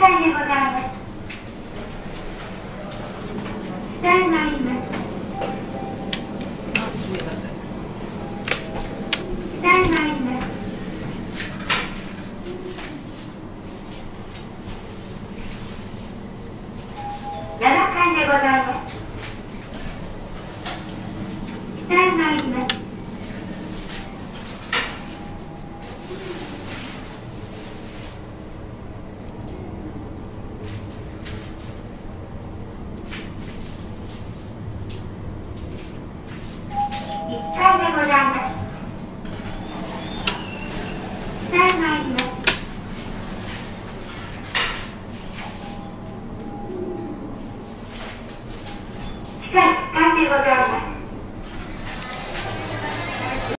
階でございます。ただいまいます。ただいまいます。7階でございます。ただいまいます。しかし、関係ございます。